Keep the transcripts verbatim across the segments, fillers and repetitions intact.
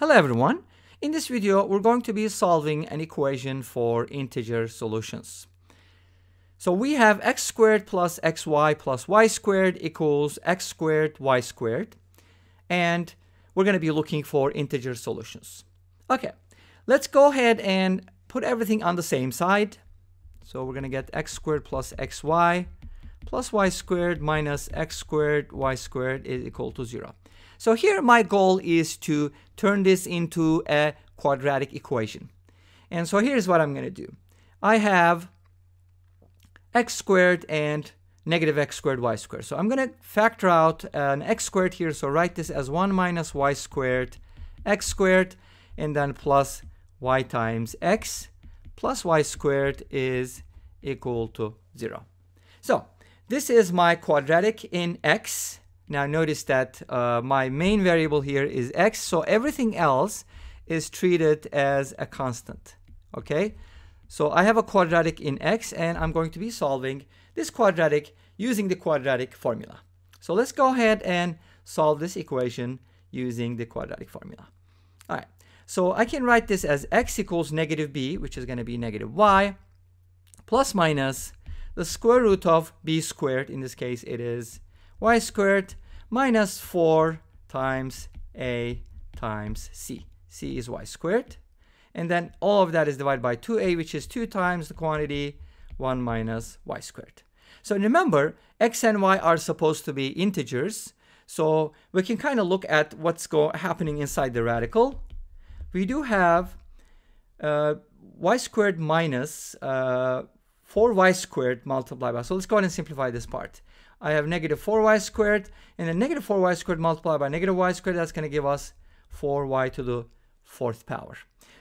Hello everyone, in this video we're going to be solving an equation for integer solutions. So we have x squared plus xy plus y squared equals x squared y squared, and we're going to be looking for integer solutions. Okay, let's go ahead and put everything on the same side. So we're going to get x squared plus xy plus y squared minus x squared y squared is equal to zero. So here my goal is to turn this into a quadratic equation. And so here's what I'm going to do. I have x squared and negative x squared y squared. So I'm going to factor out an x squared here. So write this as one minus y squared x squared and then plus y times x plus y squared is equal to zero. So this is my quadratic in x. Now notice that uh, my main variable here is x, so everything else is treated as a constant, okay? So I have a quadratic in x, and I'm going to be solving this quadratic using the quadratic formula. So let's go ahead and solve this equation using the quadratic formula. All right, so I can write this as x equals negative b, which is going to be negative y, plus minus the square root of b squared, in this case it is y squared, minus four times a times c. c is y squared. And then all of that is divided by two a, which is two times the quantity, one minus y squared. So remember, x and y are supposed to be integers, so we can kind of look at what's go happening inside the radical. We do have uh, y squared minus uh, four y squared multiplied by, so let's go ahead and simplify this part. I have negative four y squared, and then negative four y squared multiplied by negative y squared, that's going to give us four y to the fourth power.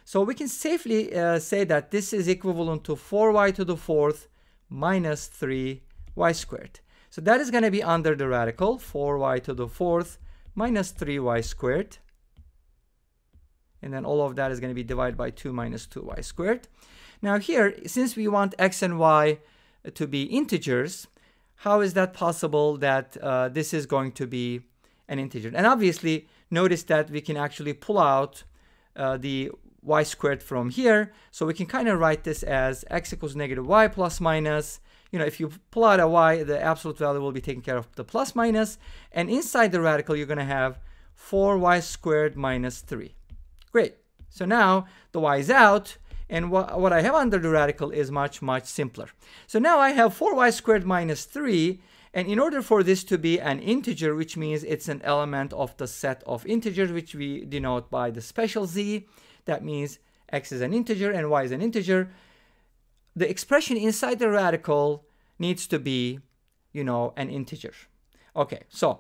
So we can safely uh, say that this is equivalent to four y to the fourth minus three y squared. So that is going to be under the radical, four y to the fourth minus three y squared. And then all of that is going to be divided by two minus two y squared. Now here, since we want x and y to be integers, how is that possible that uh, this is going to be an integer? And obviously, notice that we can actually pull out uh, the y squared from here. So we can kind of write this as x equals negative y plus minus. You know, if you pull out a y, the absolute value will be taken care of the plus minus. And inside the radical, you're going to have four y squared minus three. Great. So now the y is out. And wh what I have under the radical is much, much simpler. So now I have four y squared minus three. And in order for this to be an integer, which means it's an element of the set of integers, which we denote by the special z, that means x is an integer and y is an integer. The expression inside the radical needs to be, you know, an integer. Okay, so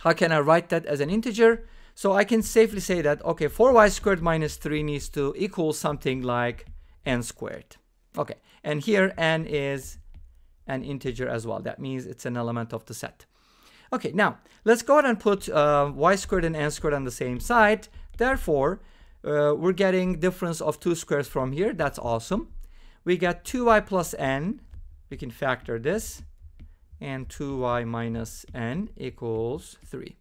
how can I write that as an integer? So I can safely say that, okay, four y squared minus three needs to equal something like n squared. Okay, and here n is an integer as well. That means it's an element of the set. Okay, now let's go ahead and put uh, y squared and n squared on the same side. Therefore, uh, we're getting difference of two squares from here. That's awesome. We got two y plus n. We can factor this. And two y minus n equals three.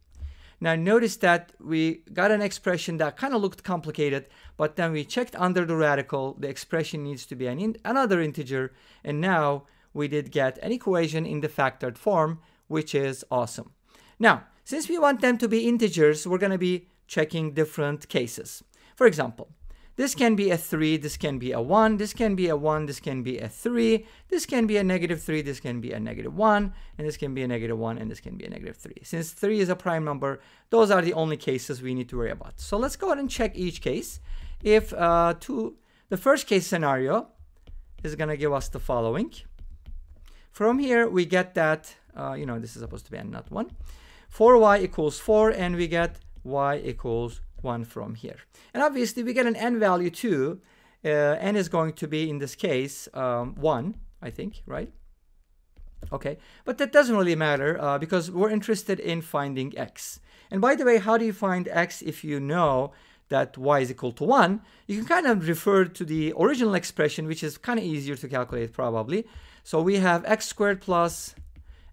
Now notice that we got an expression that kind of looked complicated, but then we checked under the radical, the expression needs to be an in, another integer, and now we did get an equation in the factored form, which is awesome. Now, since we want them to be integers, we're going to be checking different cases. For example, this can be a three, this can be a one, this can be a one, this can be a three, this can be a negative three, this can be a negative one, and this can be a negative one, and this can be a negative three. Since three is a prime number, those are the only cases we need to worry about. So let's go ahead and check each case. If uh, two, the first case scenario is going to give us the following. From here, we get that, uh, you know, this is supposed to be n, not one. four y equals four, and we get y equals one from here. And obviously we get an n value too. Uh, n is going to be, in this case, um, one, I think, right? Okay, but that doesn't really matter uh, because we're interested in finding x. And by the way, how do you find x if you know that y is equal to one? You can kind of refer to the original expression, which is kind of easier to calculate probably. So we have x squared plus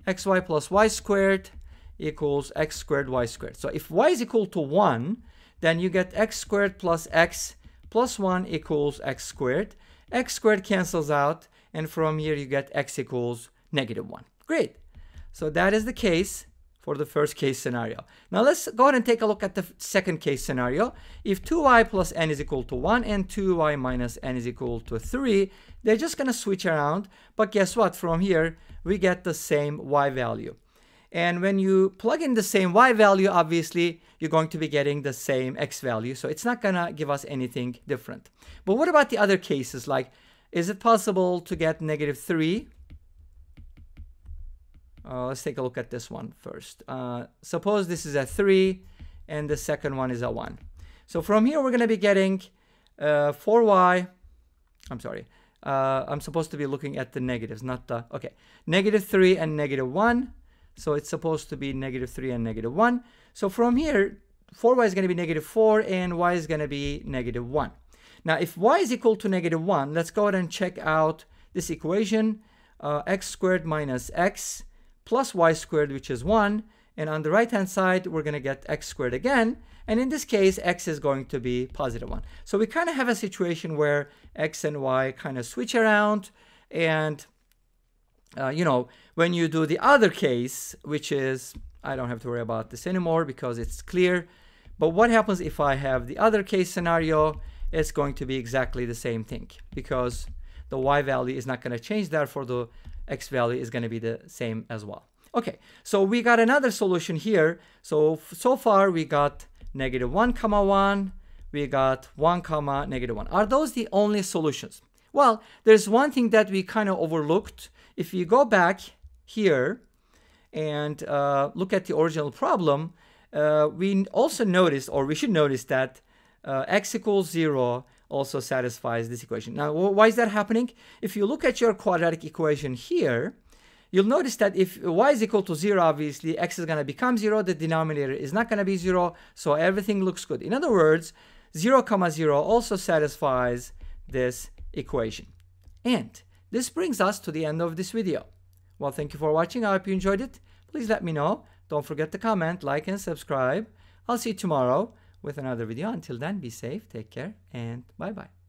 xy plus y squared equals x squared y squared. So if y is equal to one, then you get x squared plus x plus one equals x squared. X squared cancels out, and from here you get x equals negative one. Great. So that is the case for the first case scenario. Now let's go ahead and take a look at the second case scenario. If two y plus n is equal to one and two y minus n is equal to three, they're just going to switch around. But guess what? From here, we get the same y value. And when you plug in the same y value, obviously, you're going to be getting the same x value. So it's not going to give us anything different. But what about the other cases? Like, is it possible to get negative three? Uh, let's take a look at this one first. Uh, suppose this is a three and the second one is a one. So from here, we're going to be getting uh, four y. I'm sorry. Uh, I'm supposed to be looking at the negatives, not the, okay. Negative three and negative one. So it's supposed to be negative three and negative one. So from here, four y is going to be negative four and y is going to be negative one. Now, if y is equal to negative one, let's go ahead and check out this equation. Uh, x squared minus x plus y squared, which is one. And on the right-hand side, we're going to get x squared again. And in this case, x is going to be positive one. So we kind of have a situation where x and y kind of switch around. And Uh, you know, when you do the other case, which is, I don't have to worry about this anymore because it's clear. But what happens if I have the other case scenario? It's going to be exactly the same thing because the y value is not going to change. Therefore, the x value is going to be the same as well. Okay, so we got another solution here. So, so far we got negative one comma one. We got one comma negative one. Are those the only solutions? Well, there's one thing that we kind of overlooked. If you go back here and uh, look at the original problem, uh, we also notice, or we should notice that uh, x equals zero also satisfies this equation. Now, why is that happening? If you look at your quadratic equation here, you'll notice that if y is equal to zero, obviously, x is going to become zero. The denominator is not going to be zero, so everything looks good. In other words, zero comma zero also satisfies this equation. And this brings us to the end of this video. Well, thank you for watching. I hope you enjoyed it. Please let me know. Don't forget to comment, like, and subscribe. I'll see you tomorrow with another video. Until then, be safe, take care, and bye-bye.